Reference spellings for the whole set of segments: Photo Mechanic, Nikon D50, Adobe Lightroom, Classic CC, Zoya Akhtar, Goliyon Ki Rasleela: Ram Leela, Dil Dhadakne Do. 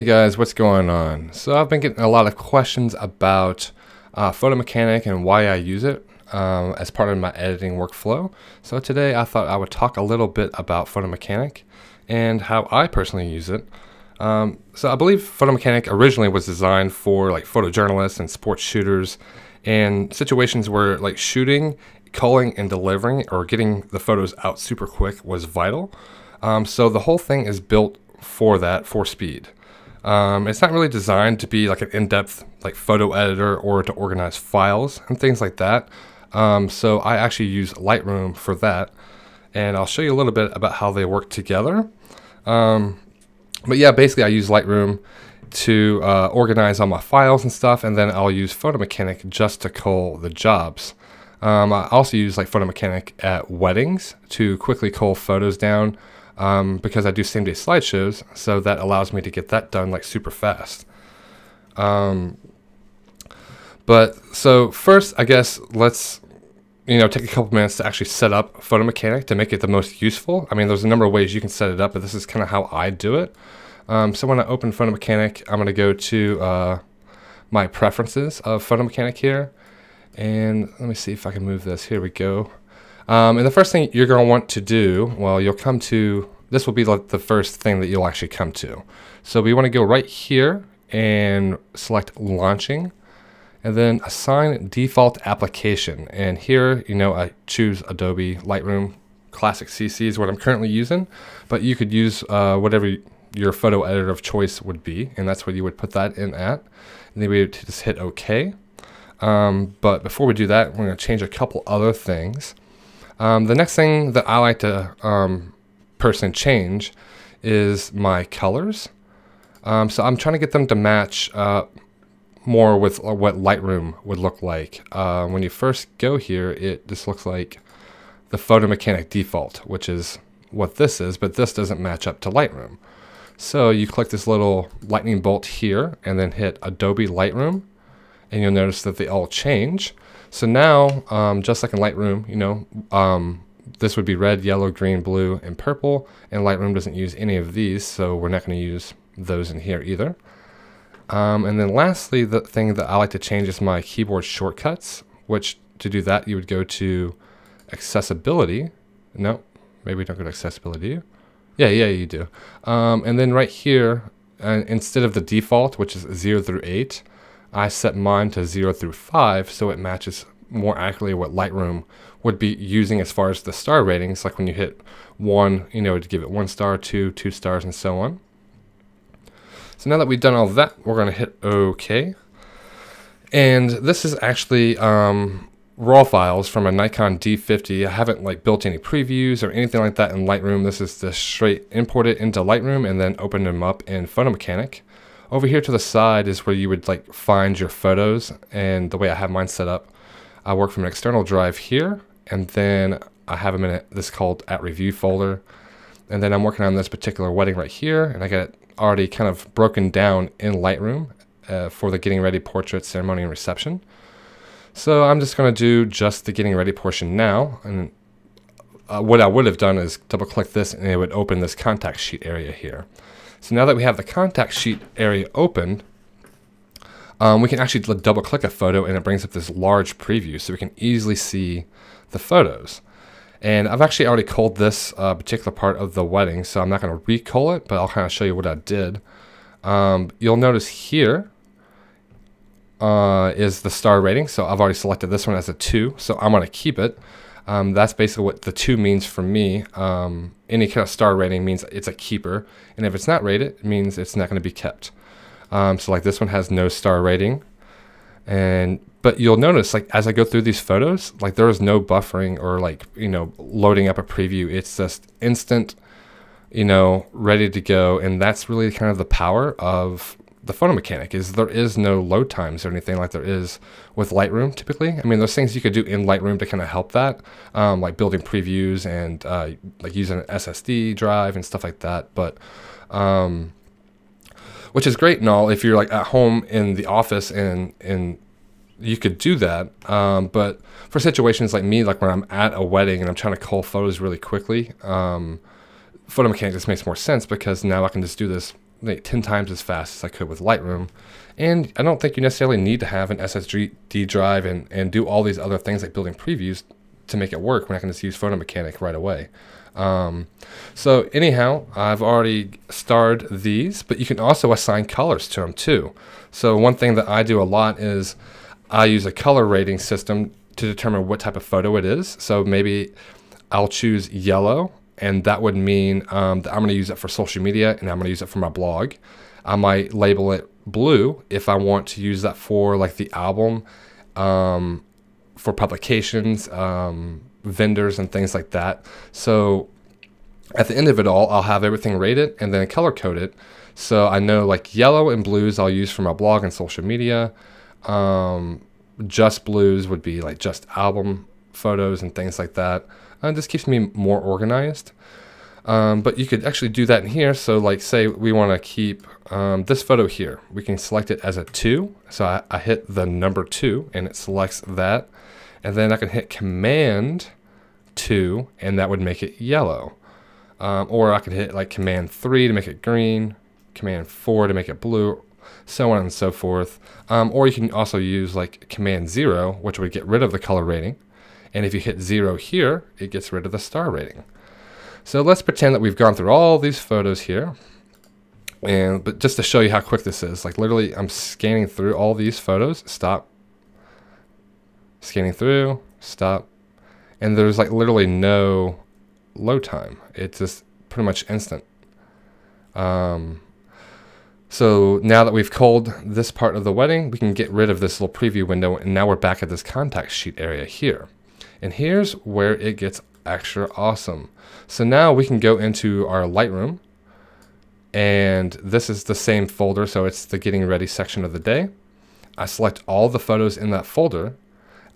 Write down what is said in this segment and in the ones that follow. Hey guys, what's going on? So I've been getting a lot of questions about Photo Mechanic and why I use it as part of my editing workflow. So today I thought I would talk a little bit about Photo Mechanic and how I personally use it. So I believe Photo Mechanic originally was designed for like photojournalists and sports shooters and situations where like shooting, culling and delivering or getting the photos out super quick was vital. So the whole thing is built for that, for speed. It's not really designed to be like an in-depth like photo editor or to organize files and things like that. So I actually use Lightroom for that, and I'll show you a little bit about how they work together. But yeah, basically I use Lightroom to organize all my files and stuff, and then I'll use Photo Mechanic just to cull the jobs. I also use like Photo Mechanic at weddings to quickly cull photos down. Because I do same-day slideshows, so that allows me to get that done like super fast. So first, I guess let's take a couple minutes to actually set up Photo Mechanic to make it the most useful. I mean, there's a number of ways you can set it up, but this is kind of how I do it. So when I open Photo Mechanic, I'm going to go to my preferences of Photo Mechanic here, and let me see if I can move this. Here we go. And the first thing you're going to want to do, well, you'll come to, this will be like the first thing that you'll actually come to. So we want to go right here and select launching and then assign default application. And here, I choose Adobe Lightroom. Classic CC is what I'm currently using, but you could use whatever your photo editor of choice would be. And that's what you would put that in at. And then we would just hit OK. But before we do that, we're going to change a couple other things. The next thing that I like to personally change is my colors. So I'm trying to get them to match more with what Lightroom would look like. When you first go here, it just looks like the Photo Mechanic default, which is what this is, but this doesn't match up to Lightroom. So you click this little lightning bolt here and then hit Adobe Lightroom, and you'll notice that they all change. So now, just like in Lightroom, this would be red, yellow, green, blue, and purple, and Lightroom doesn't use any of these, so we're not going to use those in here either. And then lastly, the thing that I like to change is my keyboard shortcuts, which to do that, you would go to accessibility. No, maybe don't go to accessibility. Yeah, you do. And then right here, instead of the default, which is 0 through 8, I set mine to 0 through 5, so it matches more accurately what Lightroom would be using as far as the star ratings, like when you hit 1, to give it 1 star, 2 stars, and so on. So now that we've done all that, we're going to hit OK. And this is actually raw files from a Nikon D50. I haven't built any previews or anything like that in Lightroom. This is just straight import it into Lightroom and then open them up in Photo Mechanic. Over here to the side is where you would find your photos, and the way I have mine set up, I work from an external drive here, and then I have them in this called at review folder, and then I'm working on this particular wedding right here, and I got it already kind of broken down in Lightroom for the getting ready, portrait, ceremony, and reception. So I'm just going to do just the getting ready portion now, and what I would have done is double click this and it would open this contact sheet area here. So now that we have the contact sheet area opened, we can actually double click a photo and it brings up this large preview so we can easily see the photos. And I've actually already culled this particular part of the wedding, so I'm not going to recull it, but I'll kind of show you what I did. You'll notice here is the star rating. So I've already selected this one as a 2, so I'm going to keep it. That's basically what the 2 means for me. Any kind of star rating means it's a keeper, and if it's not rated, it means it's not going to be kept. So like this one has no star rating, but you'll notice as I go through these photos, there is no buffering or loading up a preview. It's just instant, ready to go, and that's really kind of the power of the Photo Mechanic is there is no load times or anything like there is with Lightroom typically. I mean, there's things you could do in Lightroom to kind of help that, like building previews and like using an SSD drive and stuff like that. But which is great and all if you're at home in the office and you could do that. But for situations like me, when I'm at a wedding and I'm trying to cull photos really quickly, Photo Mechanic just makes more sense because now I can just do this like 10 times as fast as I could with Lightroom. And I don't think you necessarily need to have an SSD drive and do all these other things like building previews to make it work when I can just use Photo Mechanic right away. So anyhow, I've already starred these, but you can also assign colors to them too. So one thing that I do a lot is I use a color rating system to determine what type of photo it is. So maybe I'll choose yellow, and that would mean that I'm going to use it for social media and I'm going to use it for my blog. I might label it blue if I want to use that for like the album, for publications, vendors and things like that. So at the end of it all, I'll have everything rated and then color coded. So I know like yellow and blues I'll use for my blog and social media. Just blues would be like just album photos and things like that. This keeps me more organized. But you could actually do that in here. So like say we want to keep this photo here. We can select it as a 2. So I hit the number 2 and it selects that. And then I can hit Command 2 and that would make it yellow. Or I could hit like Command 3 to make it green, Command 4 to make it blue, so on and so forth. Or you can also use like Command 0, which would get rid of the color rating. And if you hit 0 here, it gets rid of the star rating. So let's pretend that we've gone through all these photos here. But just to show you how quick this is, like literally I'm scanning through all these photos, stop, scanning through, stop, and there's like literally no load time. It's just pretty much instant. So now that we've culled this part of the wedding, we can get rid of this little preview window, and now we're back at this contact sheet area here. And here's where it gets extra awesome. So now we can go into our Lightroom, and this is the same folder, so it's the getting ready section of the day. I select all the photos in that folder,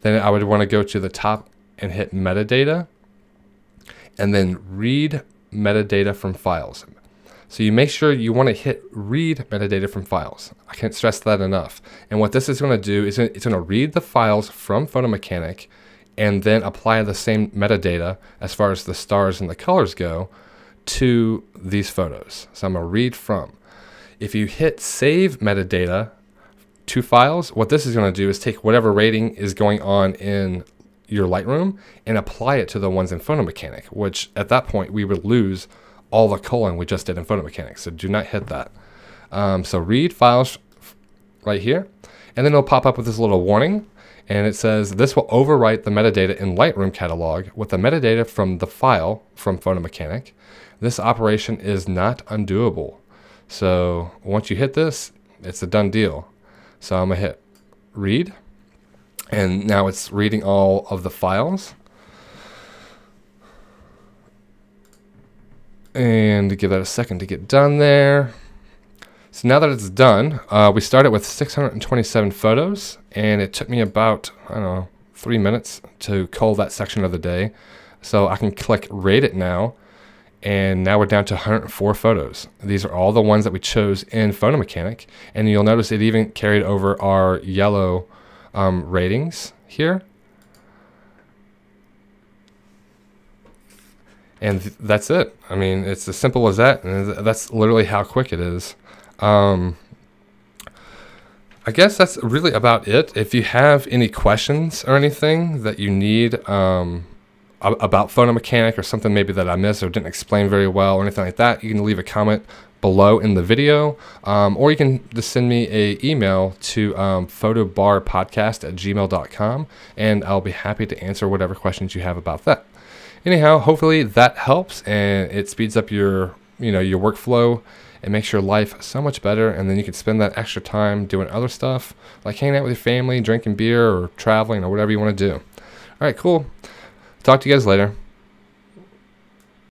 then I would want to go to the top and hit metadata, and then read metadata from files. So you make sure you want to hit read metadata from files. I can't stress that enough. And what this is going to do is it's going to read the files from Photo Mechanic and then apply the same metadata as far as the stars and the colors go to these photos. So I'm going to read from. If you hit save metadata to files, what this is going to do is take whatever rating is going on in your Lightroom and apply it to the ones in Photo Mechanic, which at that point we would lose all the culling we just did in Photo Mechanic, so do not hit that. So read files right here, and then it'll pop up with this little warning, and it says this will overwrite the metadata in Lightroom catalog with the metadata from the file from Photo Mechanic. This operation is not undoable. So once you hit this, it's a done deal. So I'm gonna hit read, and now it's reading all of the files. And give that a second to get done there. So now that it's done, we started with 627 photos, and it took me about, I don't know, 3 minutes to cull that section of the day. So I can click rate it now, and now we're down to 104 photos. These are all the ones that we chose in Photo Mechanic, and you'll notice it even carried over our yellow ratings here. And that's it. I mean, it's as simple as that. And that's literally how quick it is. I guess that's really about it. If you have any questions or anything that you need about Photo Mechanic or something maybe that I missed or didn't explain very well or anything like that, you can leave a comment below in the video. Or you can just send me an email to photobarpodcast@gmail.com, and I'll be happy to answer whatever questions you have about that. Anyhow, hopefully that helps and it speeds up your, your workflow and makes your life so much better. And then you can spend that extra time doing other stuff like hanging out with your family, drinking beer, or traveling, or whatever you want to do. All right, cool. Talk to you guys later.